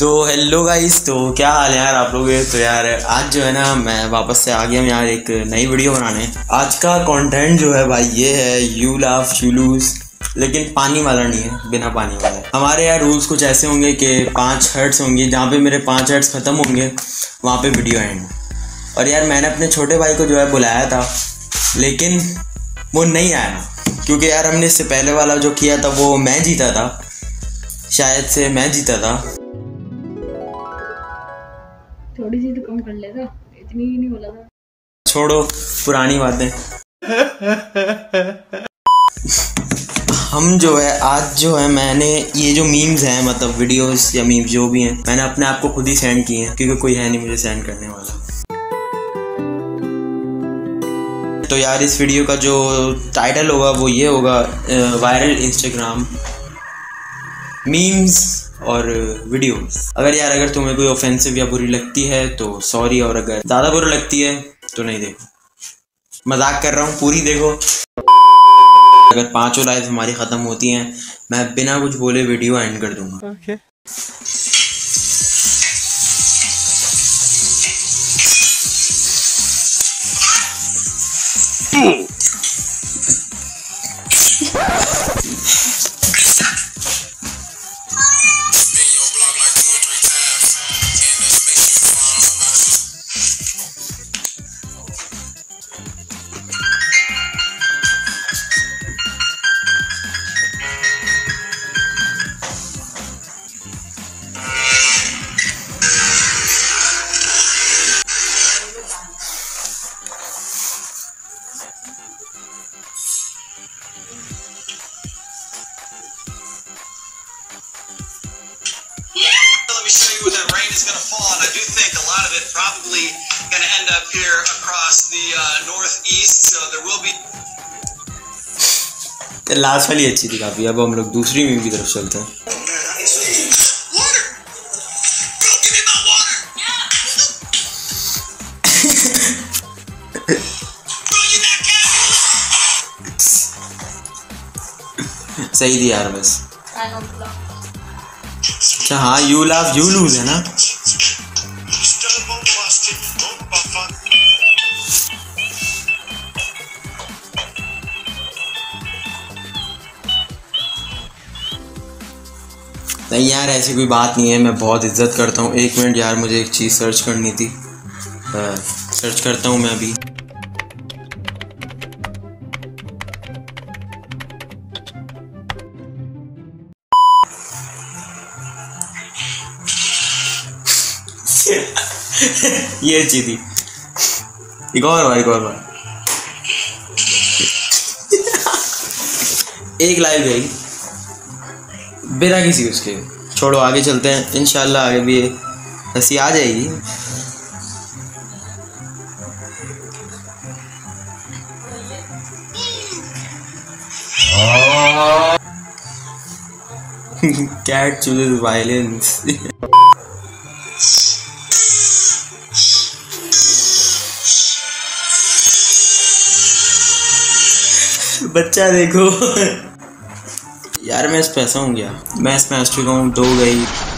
तो hello guys, तो क्या हाल है यार आप लोग। तो यार आज जो है ना मैं वापस से आ गया हूँ यार एक नई वीडियो बनाने। आज का कंटेंट जो है भाई ये है यू लाफ यू लूज, लेकिन पानी वाला नहीं है, बिना पानी वाला है। हमारे यार रूल्स कुछ ऐसे होंगे कि 5 हर्ट्स होंगे, जहाँ पे मेरे 5 हर्ट्स ख़त्म होंगे वहाँ पे वीडियो एंड। और यार मैंने अपने छोटे भाई को जो है बुलाया था, लेकिन वो नहीं आया क्योंकि यार हमने इससे पहले वाला जो किया था वो मैं जीता था, शायद से मैं जीता था। थोड़ी सी तो कम कर लेगा, इतनी ही नहीं बोला था। छोड़ो पुरानी बातें। हम जो है आज जो है मैंने ये जो मीम्स हैं, मतलब वीडियोस या मीम्स जो भी हैं, मैंने अपने आप को खुद ही सेंड किए हैं क्योंकि कोई है नहीं मुझे सेंड करने वाला। तो यार इस वीडियो का जो टाइटल होगा वो ये होगा, वायरल इंस्टाग्राम मीम्स और वीडियोस। अगर तुम्हें कोई ऑफेंसिव या बुरी लगती है तो सॉरी, और अगर ज़्यादा बुरी लगती है तो नहीं देखो। मजाक कर रहा हूँ, पूरी देखो। अगर 5 लाइव हमारी ख़त्म होती हैं मैं बिना कुछ बोले वीडियो एंड कर दूंगा। Okay. That rain is going to fall, and I do think a lot of it probably going to end up here across the northeast, so there will be the last वाली अच्छी थी काफी। अब हम लोग दूसरी मीम की तरफ चलते हैं। सही थी यार, बस। अच्छा हाँ, यू लाफ यू लूज है ना। नहीं यार ऐसी कोई बात नहीं है, मैं बहुत इज्जत करता हूँ। 1 मिनट यार मुझे एक चीज़ सर्च करनी थी, सर्च करता हूँ मैं अभी। ये अच्छी थी। एक और बार 1 लाइव गई बिना किसी उसके। छोड़ो आगे चलते हैं, इंशाल्लाह आगे भी हंसी आ जाएगी। Cat chooses violence. बच्चा देखो। यार मैं स्पेस हूँ, गया मैं स्पेस ठीक हूँ, 2 गई।